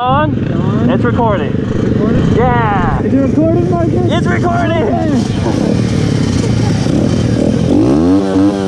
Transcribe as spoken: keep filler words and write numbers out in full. On? on? It's recording. It's recording? Yeah! Is it recording, Marcus? It's recording!